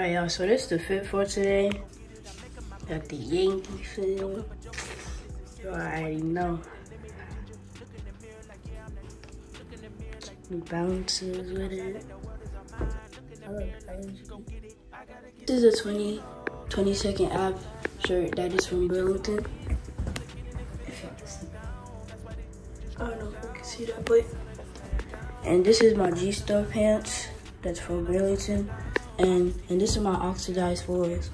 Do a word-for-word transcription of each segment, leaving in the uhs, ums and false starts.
Alright y'all, so this is the fit for today. Got the Yankee field. Y'all already know. The bounces with it. This is a twenty, twenty second app shirt that is from Burlington. I don't know if you can see that, but. And this is my G-Star pants. That's from Burlington. And, and this is my oxidized fours.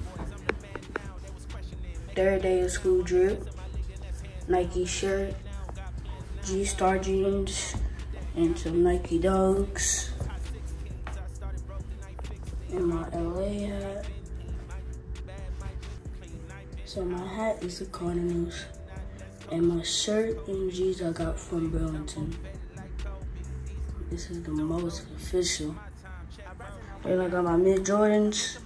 Third day of school drip. Nike shirt. G-Star jeans. And some Nike dogs. And my L A hat. So my hat is the Cardinals. And my shirt and jeans I got from Burlington. This is the most official. And I got my mid Jordans.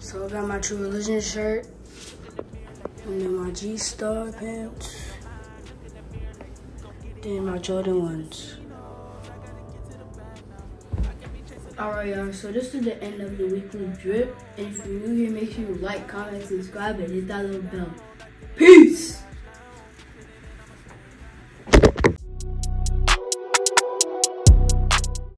So I got my True Religion shirt. And then my G-Star pants. Then my Jordan ones. Alright y'all, so this is the end of the weekly drip. And if you're new here, make sure you like, comment, subscribe, and hit that little bell. Peace!